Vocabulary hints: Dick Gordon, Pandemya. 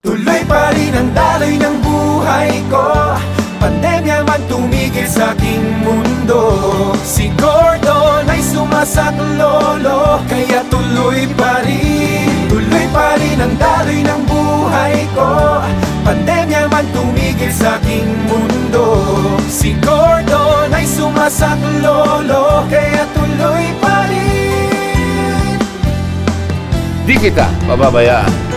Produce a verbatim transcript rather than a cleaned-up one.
Tuloy pa rin ang daloy ng buhay ko. Pandemya man tumigil sa aking mundo. Si Gordon ay sumasaklolo, kaya tuloy pa rin. Tuloy pa rin ang daloy ng buhay ko. Pandemya man tumigil sa aking mundo. Si Gordon ay sumasaklolo, kaya tuloy pa rin. Di kita pababayaan.